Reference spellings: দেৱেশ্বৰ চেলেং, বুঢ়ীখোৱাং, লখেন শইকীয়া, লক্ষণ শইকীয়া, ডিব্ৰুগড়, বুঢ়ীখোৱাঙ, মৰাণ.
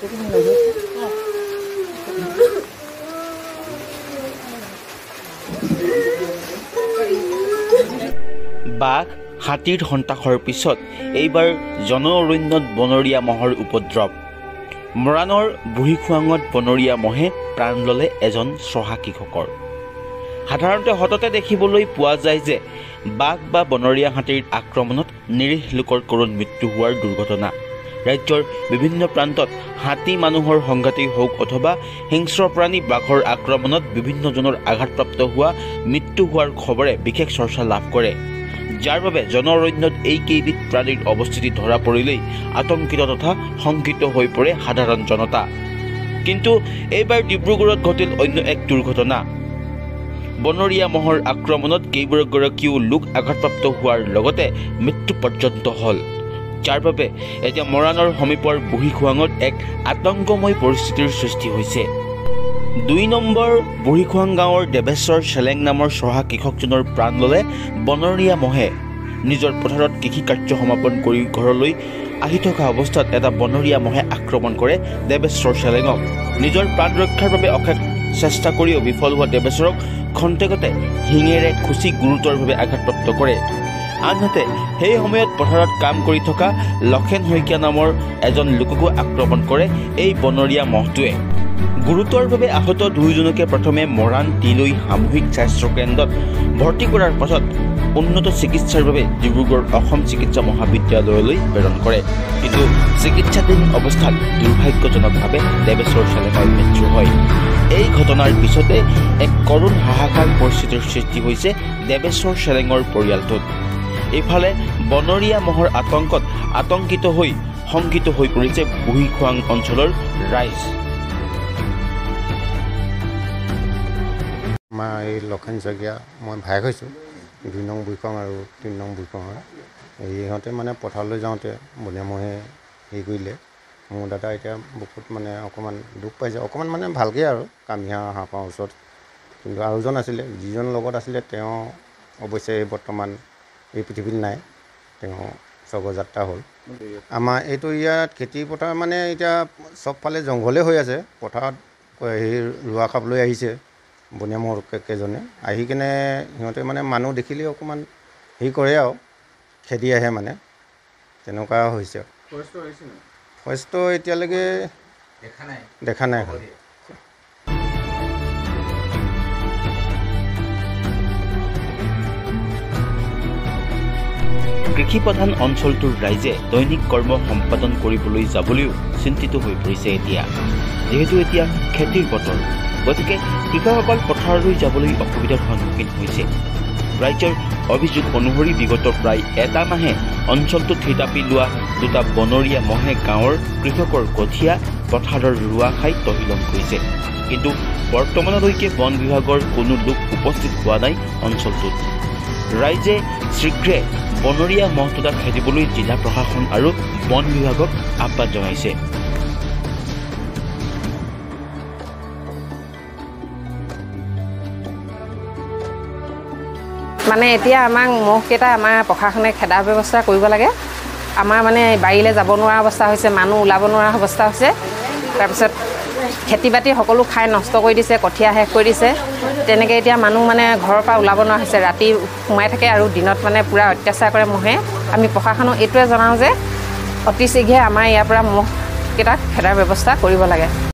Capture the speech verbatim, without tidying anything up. বাঘ হাতীৰ সন্তাসৰ পিছত এইবাৰ জন অৰণ্যত বনৰীয়া মহৰ উপদ্ৰৱ। মৰাণৰ বুঢ়ীখোৱাঙত বনৰীয়া মহে প্ৰাণ ল'লে এজন চহা কৃষকৰ। সাধাৰণতে সততে দেখিবলৈ পোৱা যায় যে বাঘ বা বনৰীয়া হাতীৰ আক্ৰমণত নিৰীহ লোকৰ কৰুণ মৃত্যু হোৱাৰ দুৰ্ঘটনা। ৰাজ্যৰ বিভিন্ন প্ৰান্তত হাতী মানুহৰ সংঘাতেই হওক অথবা হিংস্ৰ প্ৰাণী বাঘৰ আক্ৰমণত বিভিন্নজনৰ আঘাতপ্ৰাপ্ত হোৱা মৃত্যু হোৱাৰ খবৰে বিশেষ চৰ্চা লাভ কৰে, যাৰ বাবে জন অৰণ্যত এই কেইবিধ প্ৰাণীৰ অৱস্থিতি ধৰা পৰিলেই আতংকিত তথা শংকিত হৈ পৰে সাধাৰণ জনতা। কিন্তু এইবাৰ ডিব্ৰুগড়ত ঘটিল অন্য এক দুৰ্ঘটনা। বনৰীয়া মহৰ আক্ৰমণত কেইবাগৰাকীও লোক আঘাতপ্ৰাপ্ত হোৱাৰ লগতে মৃত্যু পৰ্যন্ত হ'ল, যাৰ বাবে এতিয়া মৰাণৰ সমীপৰ বুঢ়ীখোৱাঙত এক আতংকময় পৰিস্থিতিৰ সৃষ্টি হৈছে। দুই নম্বৰ বুঢ়ীখোৱাং গাঁৱৰ দেৱেশ্বৰ চেলেং নামৰ চহা কৃষকজনৰ প্ৰাণ ল'লে বনৰীয়া মহে। নিজৰ পথাৰত কৃষি কাৰ্য সমাপন কৰি ঘৰলৈ আহি থকা অৱস্থাত এটা বনৰীয়া মহে আক্ৰমণ কৰে দেৱেশ্বৰ চেলেঙক। নিজৰ প্ৰাণ ৰক্ষাৰ বাবে অশেষ চেষ্টা কৰিও বিফল হোৱা দেৱেশ্বৰক খন্তেকতে শিঙেৰে খুচি গুৰুতৰভাৱে আঘাতপ্ৰাপ্ত কৰে। আনহাতে সেই সময়ত পথাৰত কাম কৰি থকা লখেন শইকীয়া নামৰ এজন লোককো আক্ৰমণ কৰে এই বনৰীয়া মহটোৱে। গুৰুতৰভাৱে আহত দুয়োজনকে প্ৰথমে মৰাণ তিলৈ সামূহিক স্বাস্থ্য কেন্দ্ৰত ভৰ্তি কৰাৰ পাছত উন্নত চিকিৎসাৰ বাবে ডিব্ৰুগড় অসম চিকিৎসা মহাবিদ্যালয়লৈ প্ৰেৰণ কৰে। কিন্তু চিকিৎসাধীন অৱস্থাত দুৰ্ভাগ্যজনকভাৱে দেৱেশ্বৰ চেলেঙৰ মৃত্যু হয়। এই ঘটনাৰ পিছতে এক কৰুণ হাহাকাৰ পৰিস্থিতিৰ সৃষ্টি হৈছে দেৱেশ্বৰ চেলেঙৰ পৰিয়ালটোত। এইফালে বনৰীয়া মহৰ আতংকত আতংকিত হৈ শংকিত হৈ পৰিছে বুঢ়ীখোৱাং অঞ্চলৰ ৰাইজ। আমাৰ এই লক্ষণ শইকীয়া মই ভায়েক হৈছোঁ, দুই নং বুঢ়ীখোৱাং আৰু তিনি নং বুঢ়ীখোৱাঙৰ। ইহঁতে মানে পথাৰলৈ যাওঁতে বনৰীয়া মহে হেৰি কৰিলে। মোৰ দাদা এতিয়া বহুত মানে অকণমান দুখ পাইছে, অকণমান মানে ভালকৈ আৰু কামিহা হাঁহপাৰ ওচৰত। কিন্তু আৰুজন আছিলে, যিজন লগত আছিলে তেওঁ অৱশ্যে বৰ্তমান এই পৃথিৱীত নাই, তেওঁ স্বৰ্গযাত্ৰা হ'ল। আমাৰ এইটো ইয়াত খেতি পথাৰ মানে এতিয়া চবফালে জংঘলে হৈ আছে। পথাৰত হেৰি ৰোৱা খাবলৈ আহিছে বনৰীয়া মহ কেইজনে, আহি কিনে সিহঁতে মানে মানুহ দেখিলেই অকণমান হেৰি কৰে আৰু খেদি আহে, মানে তেনেকুৱা হৈছে। ফৰেষ্ট এতিয়ালৈকে দেখা নাই। কৃষি প্ৰধান অঞ্চলটোৰ ৰাইজে দৈনিক কৰ্ম সম্পাদন কৰিবলৈ যাবলৈও চিন্তিত হৈ পৰিছে এতিয়া, যিহেতু এতিয়া খেতিৰ বতৰ। গতিকে কৃষকসকল পথাৰলৈ যাবলৈ অসুবিধাৰ সন্মুখীন হৈছে। ৰাজ্যৰ অভিযোগ অনুসৰি বিগত প্ৰায় এটা মাহে অঞ্চলটোত থিতাপি লোৱা দুটা বনৰীয়া মহে গাঁৱৰ কৃষকৰ কঠীয়া পথাৰৰ ৰোৱা খাই তহিলং কৰিছে। কিন্তু বৰ্তমানলৈকে বন বিভাগৰ কোনো লোক উপস্থিত হোৱা নাই অঞ্চলটোত। ৰাইজে শীঘ্ৰে বনৰীয়া মহ দুটা খেদিবলৈ জিলা প্ৰশাসন আৰু বন বিভাগক আহ্বান জনাইছে। মানে এতিয়া আমাক মহকেইটা আমাৰ প্ৰশাসনে খেদাৰ ব্যৱস্থা কৰিব লাগে। আমাৰ মানে বাৰীলৈ যাব নোৱাৰা অৱস্থা হৈছে, মানুহ ওলাব নোৱাৰা অৱস্থা হৈছে। তাৰপিছত খেতি বাতি সকলো খাই নষ্ট কৰি দিছে, কঠীয়া শেষ কৰি দিছে। তেনেকৈ এতিয়া মানুহ মানে ঘৰৰ পৰা ওলাব নোৱাৰা হৈছে, ৰাতি সোমাই থাকে আৰু দিনত মানে পূৰা অত্যাচাৰ কৰে মহে। আমি প্ৰশাসনক এইটোৱে জনাওঁ যে অতি শীঘ্ৰে আমাৰ ইয়াৰ পৰা মহকেইটাক খেদাৰ ব্যৱস্থা কৰিব লাগে।